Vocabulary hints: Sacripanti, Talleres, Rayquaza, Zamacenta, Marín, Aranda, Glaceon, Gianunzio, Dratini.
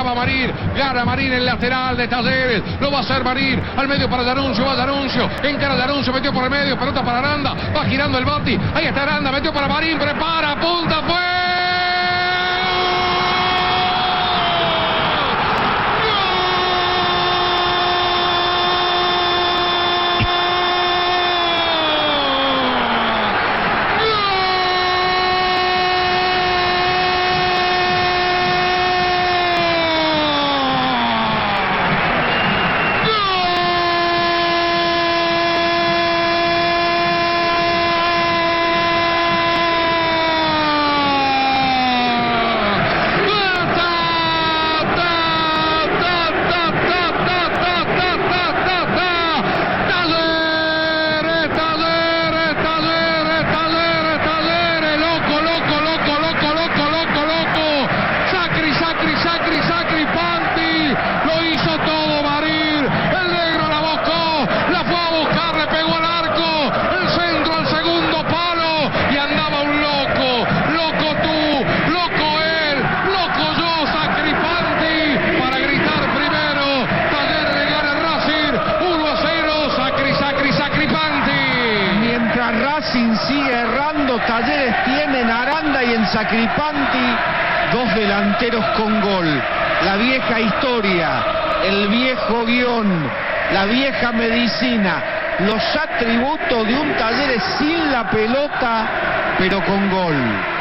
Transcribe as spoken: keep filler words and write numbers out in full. Acaba Marín, gana Marín el lateral de Talleres, lo va a hacer Marín, al medio para Gianunzio, va Gianunzio, encara Gianunzio, metió por el medio, pelota para Aranda, va girando el Bati, ahí está Aranda, metió para Marín, prepara, punta, fue. Sigue errando, Talleres tiene en Aranda y en Sacripanti dos delanteros con gol. La vieja historia, el viejo guión, la vieja medicina, los atributos de un Talleres sin la pelota, pero con gol.